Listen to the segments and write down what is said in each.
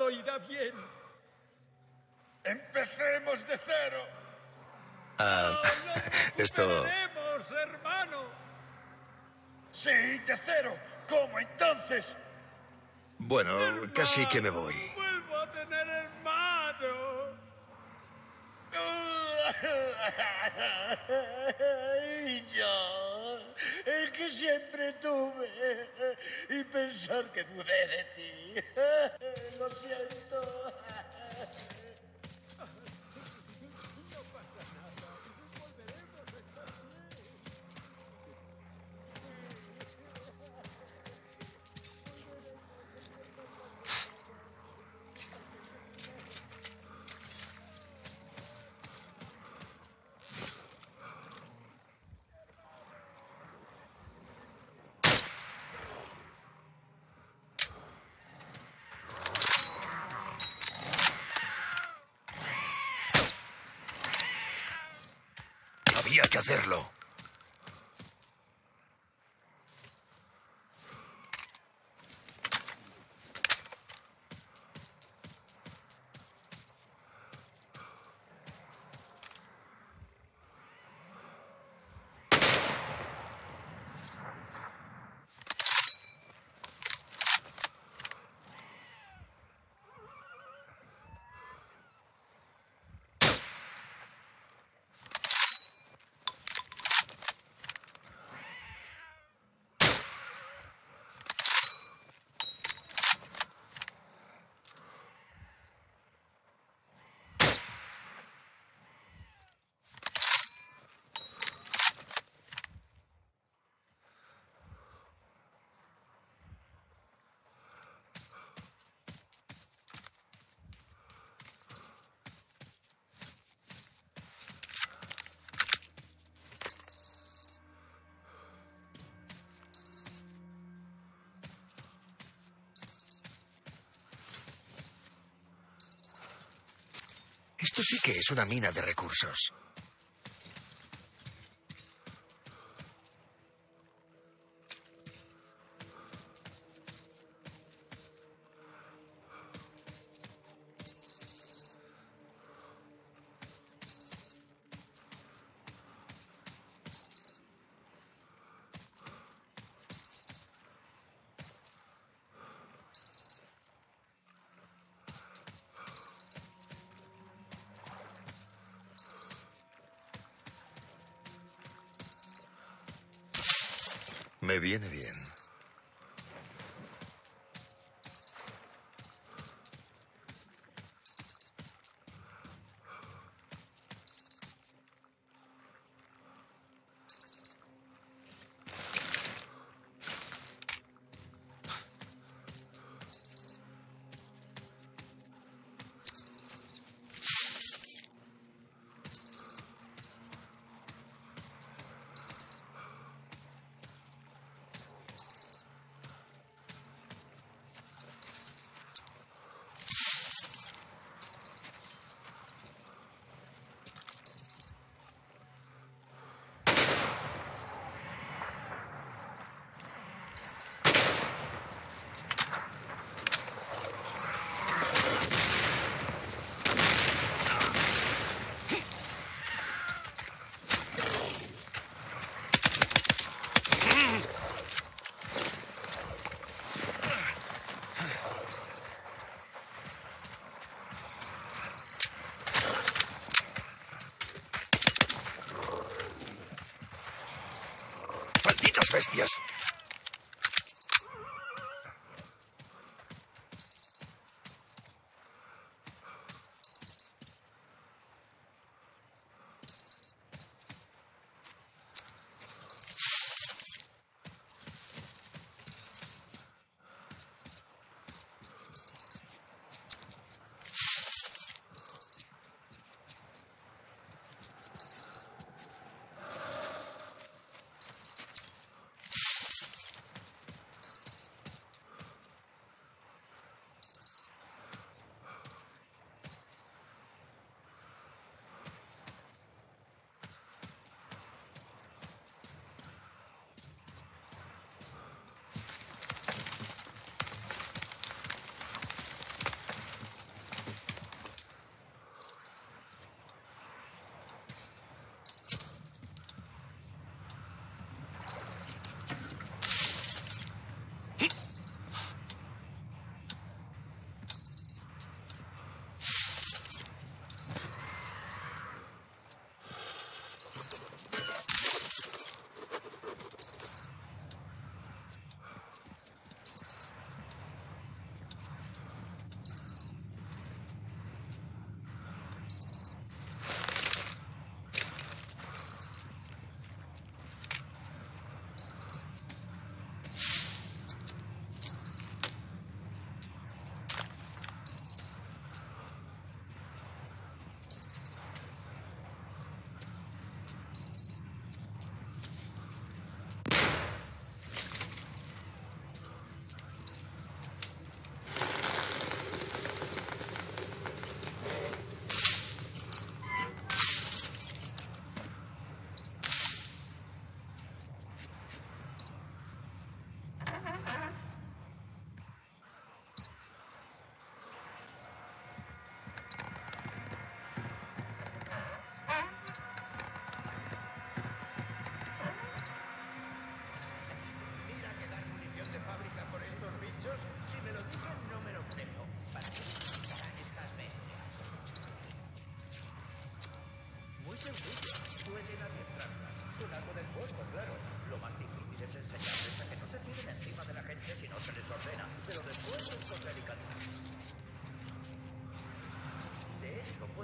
todo irá bien. Empecemos de cero. Esto... hermano. Sí, de cero. ¿Cómo entonces? Bueno, hermano, casi que me voy. Vuelvo a tener hermano. Y yo, el que siempre tuve, y pensar que dudé de ti. Lo siento. Había que hacerlo. Esto sí que es una mina de recursos. Me viene bien. Bestias.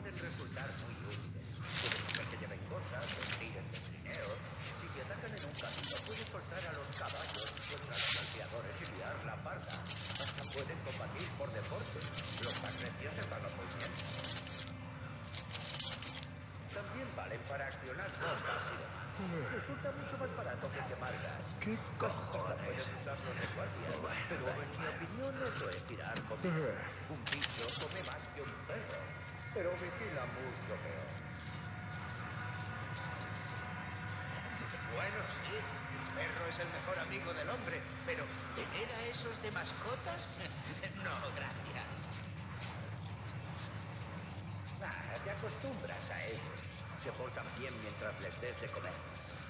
pueden resultar muy útiles. Pueden hacer que lleven cosas, tiren de trineos. Si te atacan en un camino, pueden soltar a los caballos contra los salteadores y liar la parda. Hasta pueden combatir por deporte. Los más recios se pagan muy bien. También valen para accionar bombas y demás. Resulta mucho más barato que quemar gas. ¿Qué cojones? Puedes usarlos de guardia, pero en mi opinión eso es tirar comida. Un bicho come más que un perro, pero vigila mucho peor. Bueno, sí, el perro es el mejor amigo del hombre, pero ¿tener a esos de mascotas? No, gracias. Ah, te acostumbras a ellos. Se portan bien mientras les des de comer.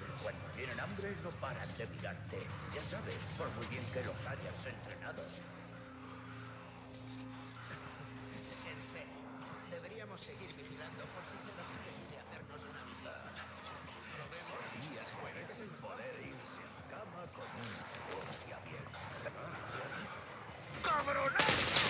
Pero cuando tienen hambre no paran de mirarte. Ya sabes, por muy bien que los hayas entrenado. Sensei, deberíamos seguir vigilando por si se nos decide hacernos una visita. Lo vemos días puede que sin poder irse en cama con una fuerte abierta. ¡Cabronazo!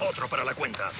Otro para la cuenta.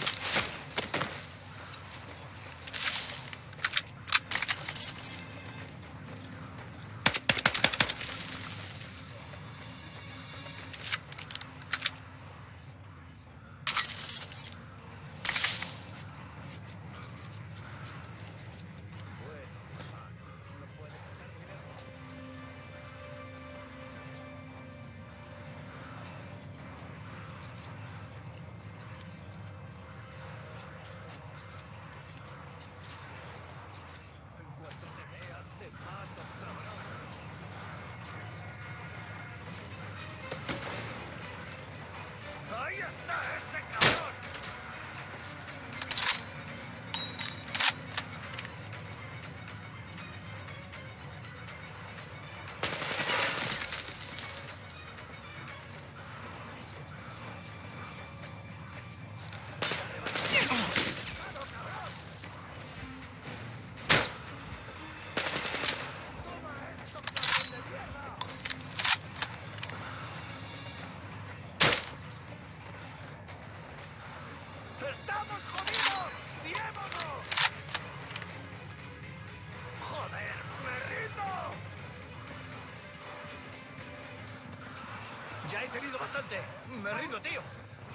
Ya he tenido bastante. Me rindo, tío.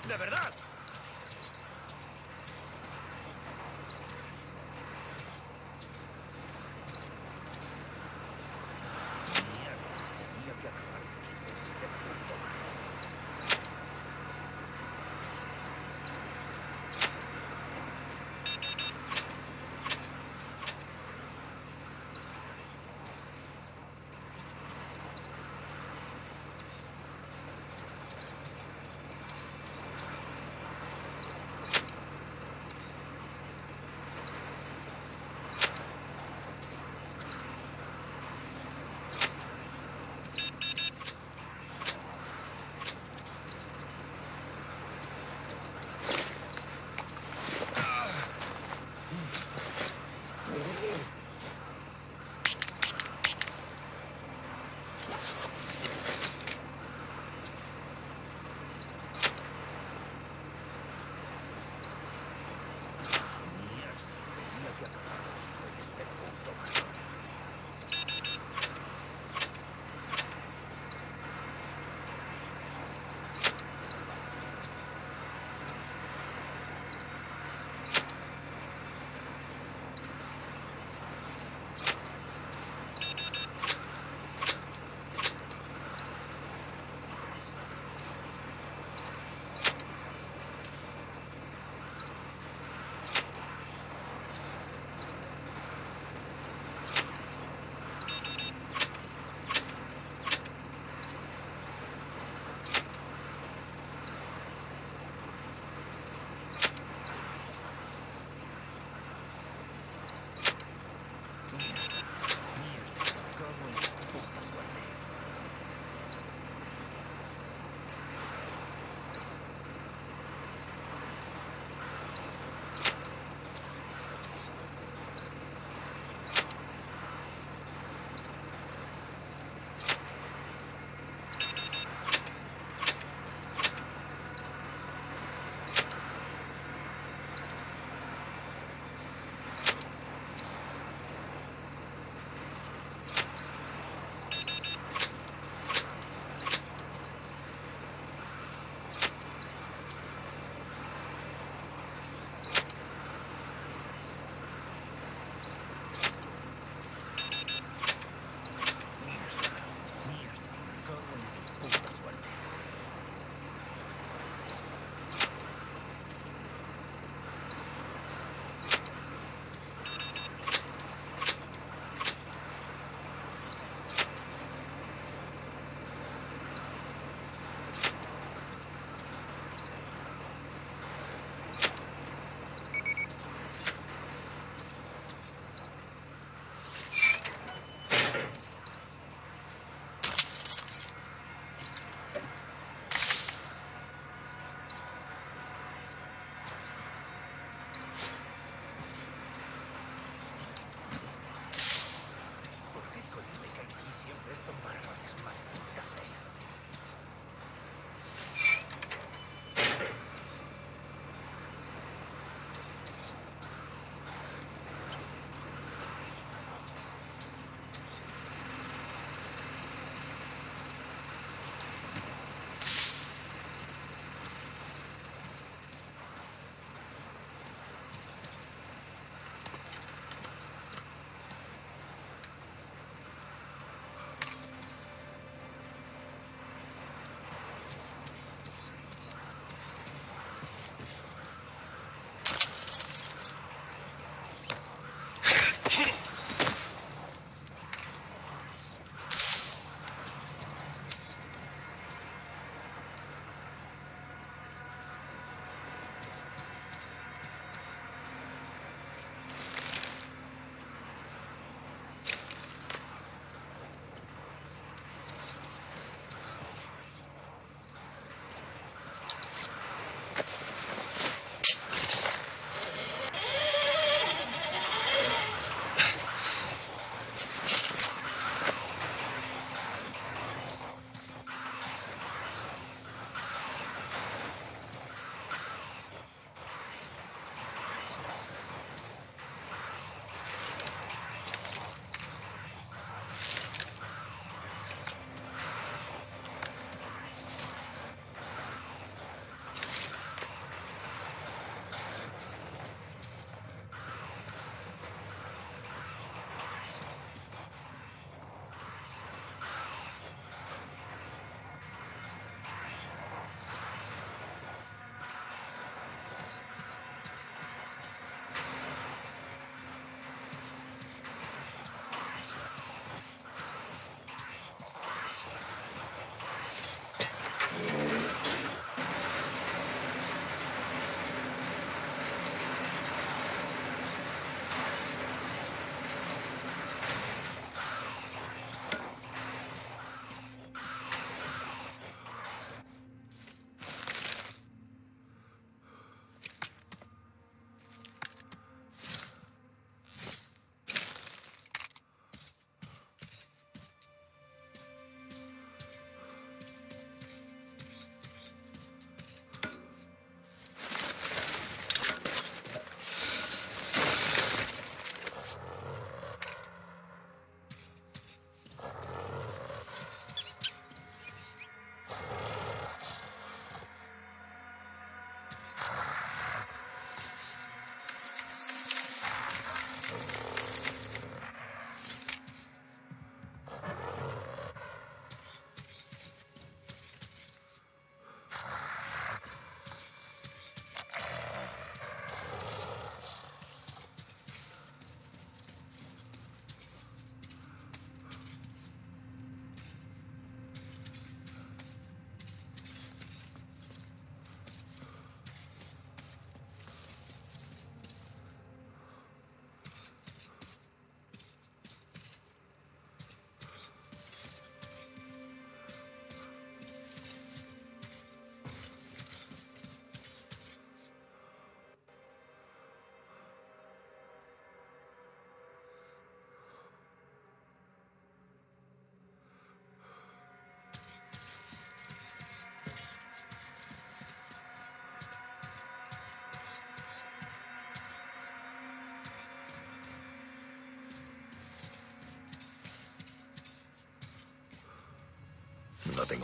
De verdad.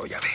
tengo llave.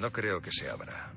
No creo que se abra.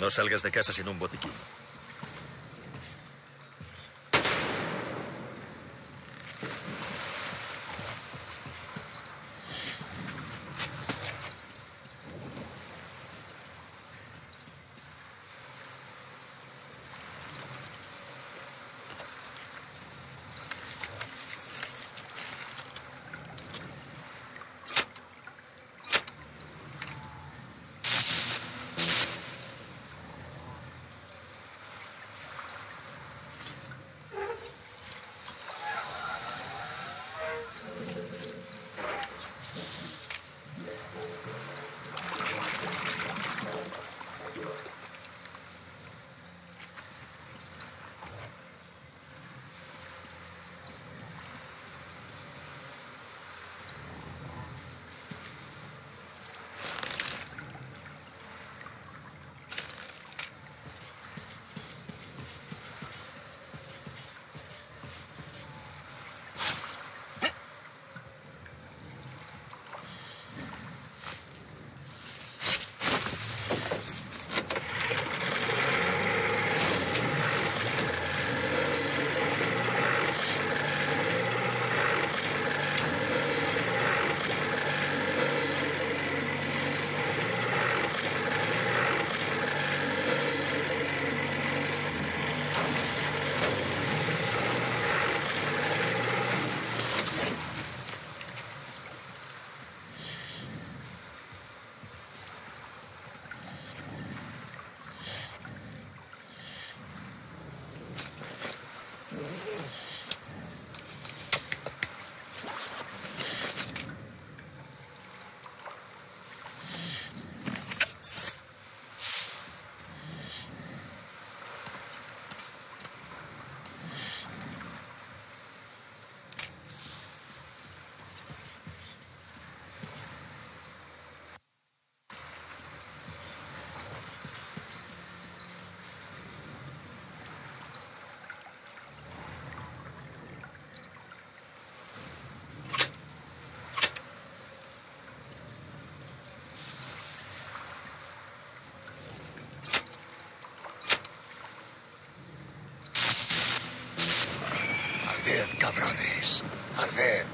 No salgas de casa sin un botiquín. Cabrones, arder.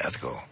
hallazgo.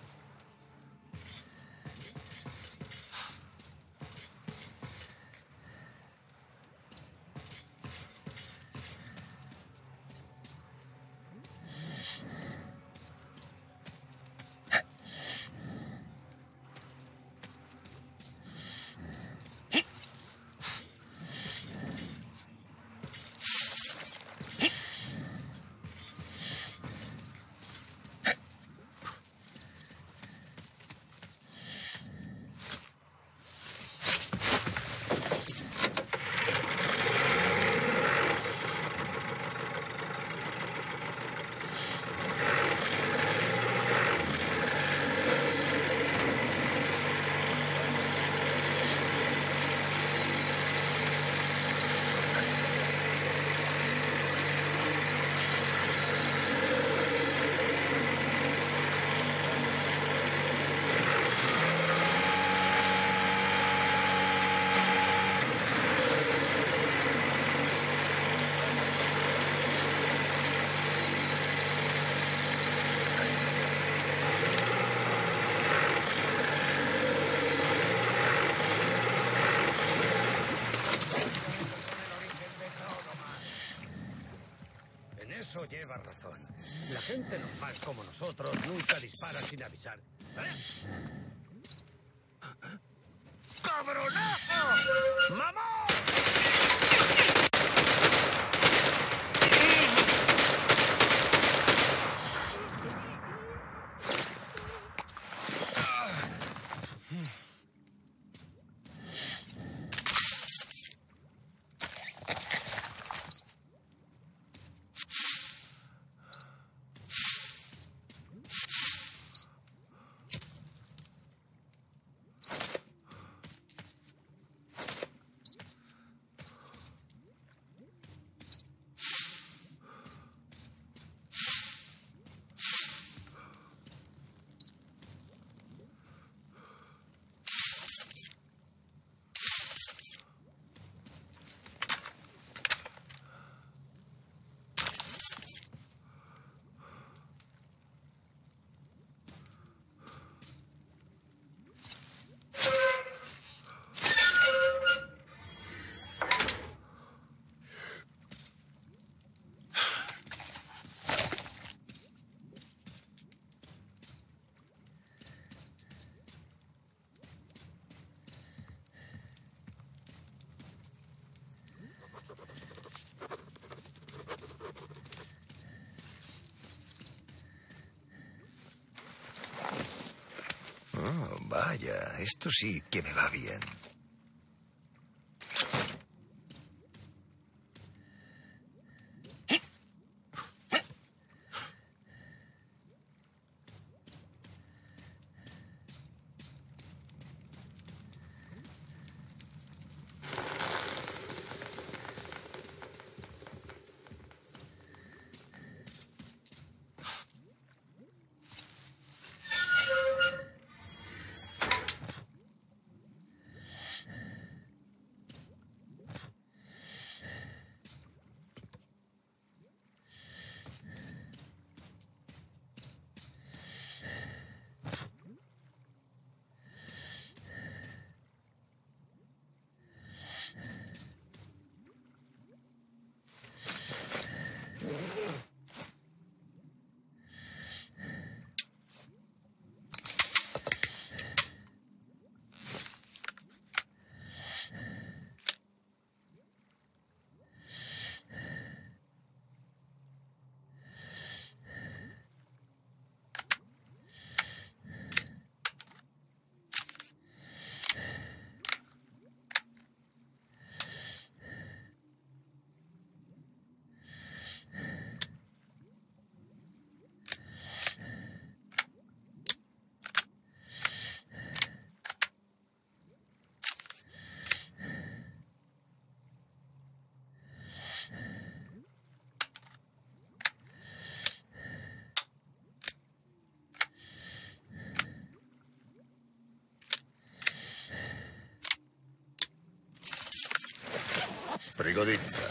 Gente normal como nosotros nunca dispara sin avisar. ¡Cabronazo! ¡Mamá! Vaya, esto sí que me va bien. Prigodnica.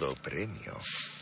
menudo premio.